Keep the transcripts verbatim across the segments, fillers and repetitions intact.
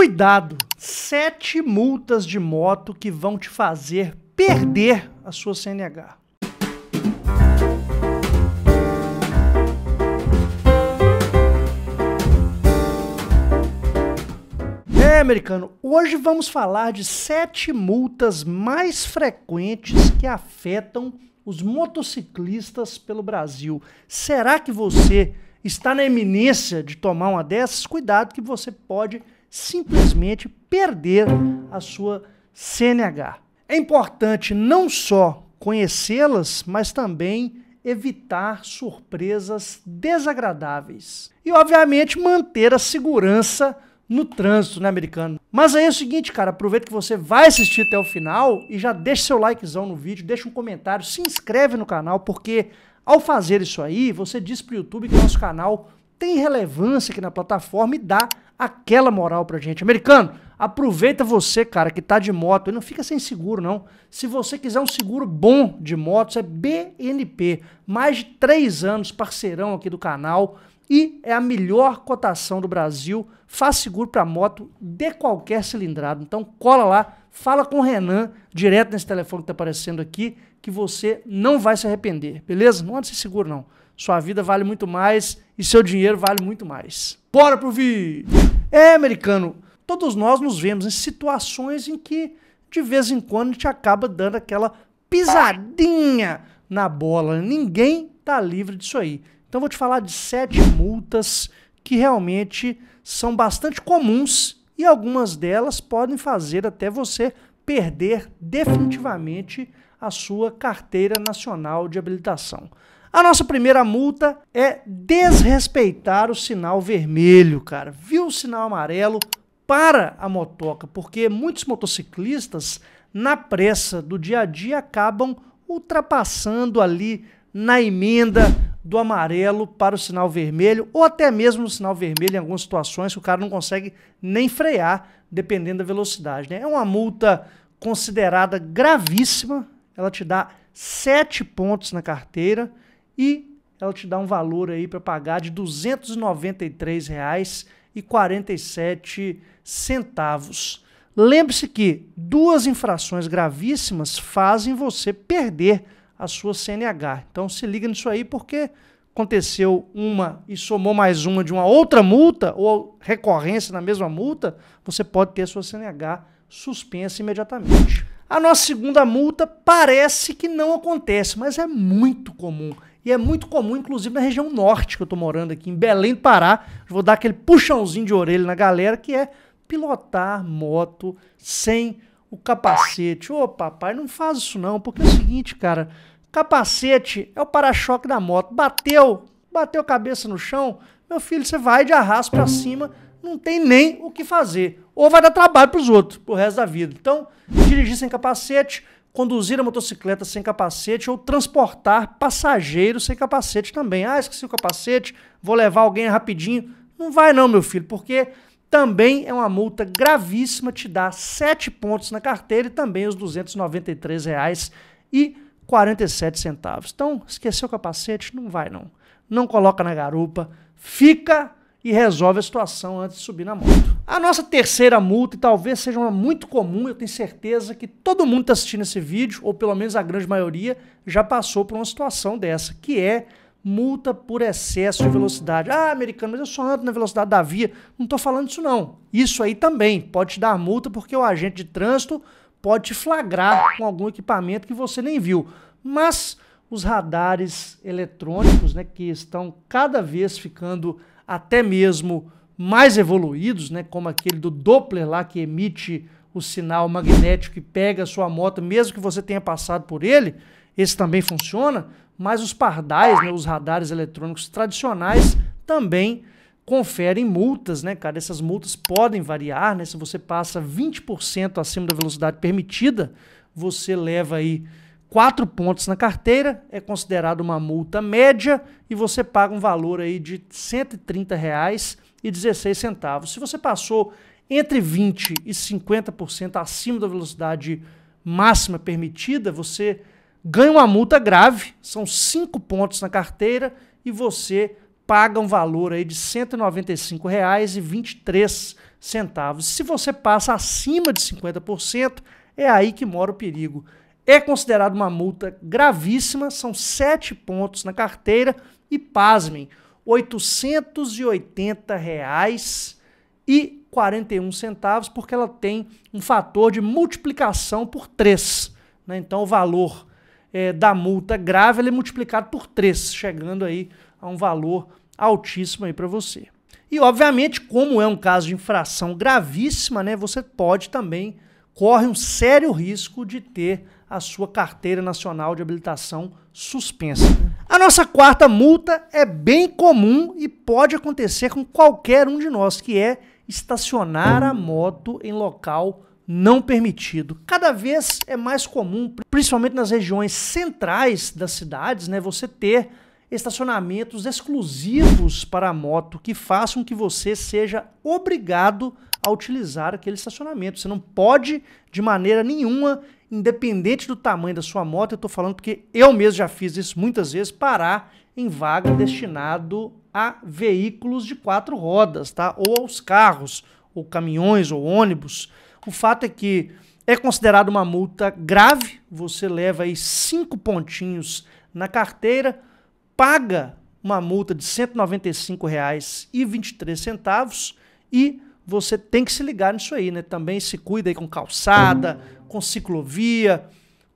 Cuidado! Sete multas de moto que vão te fazer perder a sua C N H. É, americano, hoje vamos falar de sete multas mais frequentes que afetam os motociclistas pelo Brasil. Será que você está na iminência de tomar uma dessas? Cuidado que você pode simplesmente perder a sua C N H. É importante não só conhecê-las, mas também evitar surpresas desagradáveis. E, obviamente, manter a segurança no trânsito, né, americano? Mas aí é o seguinte, cara, aproveita que você vai assistir até o final e já deixa seu likezão no vídeo, deixa um comentário, se inscreve no canal, porque ao fazer isso aí, você diz pro YouTube que o nosso canal tem relevância aqui na plataforma e dá aquela moral pra gente. Americano, aproveita você, cara, que tá de moto, e não fica sem seguro, não. Se você quiser um seguro bom de motos, é B N P. Mais de três anos, parceirão aqui do canal, e é a melhor cotação do Brasil. Faz seguro pra moto de qualquer cilindrada. Então cola lá, fala com o Renan, direto nesse telefone que tá aparecendo aqui, que você não vai se arrepender, beleza? Não anda sem seguro, não. Sua vida vale muito mais e seu dinheiro vale muito mais. Bora pro vídeo! É, americano, todos nós nos vemos em situações em que, de vez em quando, a gente acaba dando aquela pisadinha na bola. Ninguém tá livre disso aí. Então vou te falar de sete multas que realmente são bastante comuns e algumas delas podem fazer até você perder definitivamente a sua carteira nacional de habilitação. A nossa primeira multa é desrespeitar o sinal vermelho, cara. Viu o sinal amarelo? Para a motoca, porque muitos motociclistas, na pressa do dia a dia, acabam ultrapassando ali na emenda do amarelo para o sinal vermelho, ou até mesmo no sinal vermelho em algumas situações que o cara não consegue nem frear, dependendo da velocidade, né? É uma multa considerada gravíssima, ela te dá sete pontos na carteira, e ela te dá um valor aí para pagar de duzentos e noventa e três reais e quarenta e sete centavos. Lembre-se que duas infrações gravíssimas fazem você perder a sua C N H. Então se liga nisso aí, porque aconteceu uma e somou mais uma de uma outra multa ou recorrência na mesma multa, você pode ter a sua C N H suspensa imediatamente. A nossa segunda multa parece que não acontece, mas é muito comum. E é muito comum, inclusive, na região norte, que eu tô morando aqui, em Belém do Pará. Vou dar aquele puxãozinho de orelha na galera, que é pilotar moto sem o capacete. Ô, papai, não faz isso não, porque é o seguinte, cara. Capacete é o para-choque da moto. Bateu, bateu a cabeça no chão, meu filho, você vai de arrasto pra cima, não tem nem o que fazer. Ou vai dar trabalho pros outros, pro resto da vida. Então, dirigir sem capacete, conduzir a motocicleta sem capacete ou transportar passageiros sem capacete também. Ah, esqueci o capacete, vou levar alguém rapidinho. Não vai não, meu filho, porque também é uma multa gravíssima, te dá sete pontos na carteira e também os duzentos e noventa e três reais e quarenta e sete centavos. Então, esqueceu o capacete? Não vai não. Não coloca na garupa, fica e resolve a situação antes de subir na moto. A nossa terceira multa, e talvez seja uma muito comum, eu tenho certeza que todo mundo está assistindo esse vídeo, ou pelo menos a grande maioria, já passou por uma situação dessa, que é multa por excesso de velocidade. Ah, americano, mas eu só ando na velocidade da via. Não estou falando isso não. Isso aí também pode te dar multa, porque o agente de trânsito pode te flagrar com algum equipamento que você nem viu. Mas os radares eletrônicos, né, que estão cada vez ficando até mesmo mais evoluídos, né, como aquele do Doppler lá, que emite o sinal magnético e pega a sua moto, mesmo que você tenha passado por ele, esse também funciona, mas os pardais, né, os radares eletrônicos tradicionais também conferem multas, né, cara? Essas multas podem variar, né? Se você passa vinte por cento acima da velocidade permitida, você leva aí quatro pontos na carteira, é considerado uma multa média e você paga um valor aí de cento e trinta reais e dezesseis centavos. Se você passou entre vinte e cinquenta por cento acima da velocidade máxima permitida, você ganha uma multa grave, são cinco pontos na carteira e você paga um valor aí de cento e noventa e cinco reais e vinte e três centavos. centavos. Se você passa acima de cinquenta por cento, é aí que mora o perigo. É considerado uma multa gravíssima, são sete pontos na carteira e, pasmem, oitocentos e oitenta reais e quarenta e um centavos, porque ela tem um fator de multiplicação por três. Né? Então o valor é, da multa grave ele é multiplicado por três, chegando aí a um valor altíssimo aí para você. E, obviamente, como é um caso de infração gravíssima, né, você pode também, corre um sério risco de ter a sua carteira nacional de habilitação suspensa. A nossa quarta multa é bem comum e pode acontecer com qualquer um de nós, que é estacionar a moto em local não permitido. Cada vez é mais comum, principalmente nas regiões centrais das cidades, né, você ter estacionamentos exclusivos para a moto que façam que você seja obrigado a utilizar aquele estacionamento. Você não pode, de maneira nenhuma, independente do tamanho da sua moto, eu estou falando porque eu mesmo já fiz isso muitas vezes, parar em vaga destinado a veículos de quatro rodas, tá? Ou aos carros, ou caminhões, ou ônibus. O fato é que é considerado uma multa grave, você leva aí cinco pontinhos na carteira, paga uma multa de cento e noventa e cinco reais e vinte e três centavos e você tem que se ligar nisso aí, né? Também se cuida aí com calçada, com ciclovia,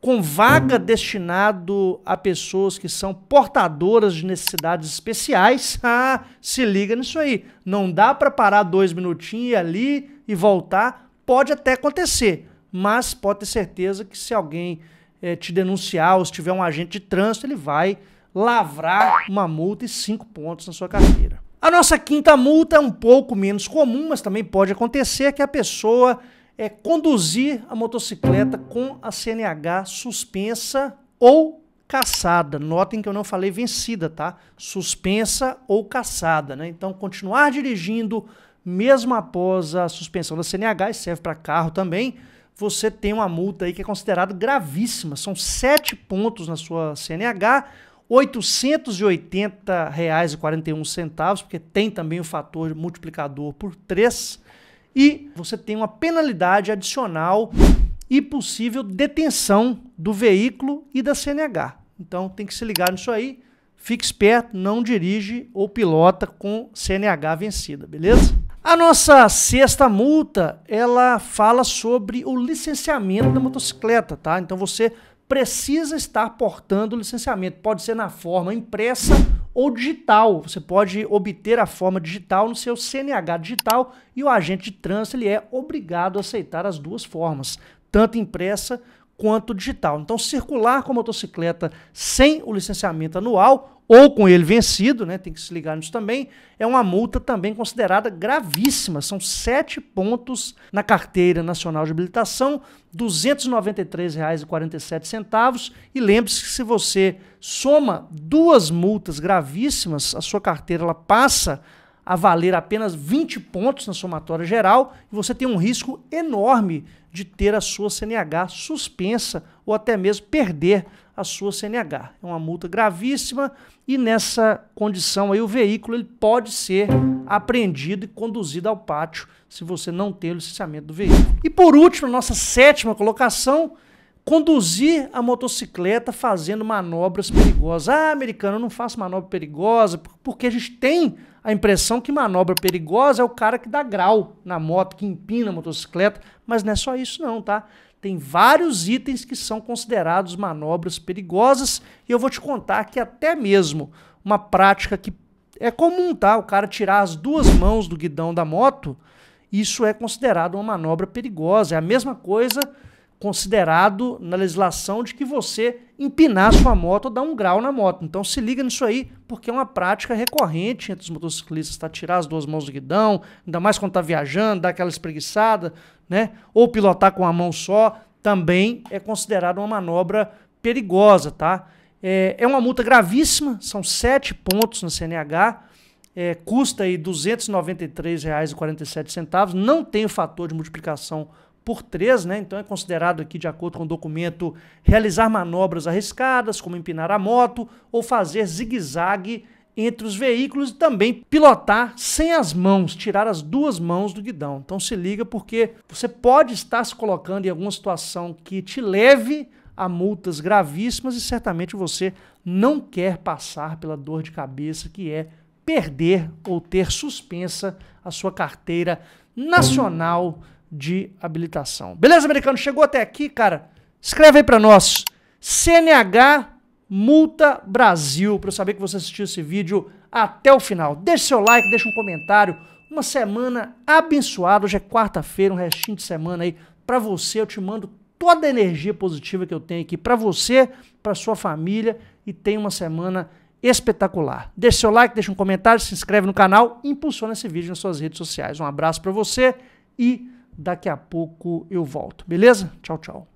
com vaga destinado a pessoas que são portadoras de necessidades especiais. Ah, se liga nisso aí. Não dá para parar dois minutinhos e ir ali e voltar. Pode até acontecer, mas pode ter certeza que se alguém eh, te denunciar ou se tiver um agente de trânsito, ele vai lavrar uma multa e cinco pontos na sua carteira. A nossa quinta multa é um pouco menos comum, mas também pode acontecer, que a pessoa é conduzir a motocicleta com a C N H suspensa ou cassada. Notem que eu não falei vencida, tá? Suspensa ou cassada, né? Então, continuar dirigindo mesmo após a suspensão da C N H, e serve para carro também, você tem uma multa aí que é considerada gravíssima. São sete pontos na sua C N H, oitocentos e oitenta reais e quarenta e um centavos, porque tem também o fator multiplicador por três, e você tem uma penalidade adicional e possível detenção do veículo e da C N H. Então tem que se ligar nisso aí, fique esperto, não dirige ou pilota com C N H vencida, beleza? A nossa sexta multa, ela fala sobre o licenciamento da motocicleta, tá? Então você precisa estar portando o licenciamento. Pode ser na forma impressa ou digital. Você pode obter a forma digital no seu C N H digital e o agente de trânsito ele é obrigado a aceitar as duas formas, tanto impressa quanto digital. Então, circular com a motocicleta sem o licenciamento anual ou com ele vencido, né, tem que se ligar nisso também, é uma multa também considerada gravíssima. São sete pontos na carteira nacional de habilitação, duzentos e noventa e três reais e quarenta e sete centavos. E lembre-se que se você soma duas multas gravíssimas, a sua carteira ela passa a valer apenas vinte pontos na somatória geral e você tem um risco enorme de ter a sua C N H suspensa ou até mesmo perder a sua C N H. É uma multa gravíssima e nessa condição aí o veículo ele pode ser apreendido e conduzido ao pátio se você não tem o licenciamento do veículo. E por último, nossa sétima colocação, conduzir a motocicleta fazendo manobras perigosas. Ah, americano, eu não faço manobra perigosa, porque a gente tem a impressão que manobra perigosa é o cara que dá grau na moto, que empina a motocicleta, mas não é só isso não, tá? Tem vários itens que são considerados manobras perigosas e eu vou te contar que até mesmo uma prática que é comum, tá? O cara tirar as duas mãos do guidão da moto, isso é considerado uma manobra perigosa. É a mesma coisa considerado na legislação de que você empinar sua moto ou dar um grau na moto. Então se liga nisso aí, porque é uma prática recorrente entre os motociclistas, tá? Tirar as duas mãos do guidão, ainda mais quando tá viajando, dar aquela espreguiçada, né? Ou pilotar com uma mão só, também é considerado uma manobra perigosa, tá? É, é uma multa gravíssima, são sete pontos no C N H, é, custa aí duzentos e noventa e três reais e quarenta e sete centavos, não tem o fator de multiplicação por três, né? Então é considerado aqui, de acordo com o documento, realizar manobras arriscadas, como empinar a moto ou fazer zigue-zague entre os veículos e também pilotar sem as mãos, tirar as duas mãos do guidão. Então se liga, porque você pode estar se colocando em alguma situação que te leve a multas gravíssimas e certamente você não quer passar pela dor de cabeça que é perder ou ter suspensa a sua carteira nacional de habilitação. Beleza, americano? Chegou até aqui, cara? Escreve aí pra nós. C N H Multa Brasil, para eu saber que você assistiu esse vídeo até o final. Deixe seu like, deixe um comentário. Uma semana abençoada. Hoje é quarta-feira, um restinho de semana aí pra você. Eu te mando toda a energia positiva que eu tenho aqui pra você, pra sua família, e tenha uma semana espetacular. Deixe seu like, deixe um comentário, se inscreve no canal e impulsiona esse vídeo nas suas redes sociais. Um abraço pra você e daqui a pouco eu volto, beleza? Tchau, tchau.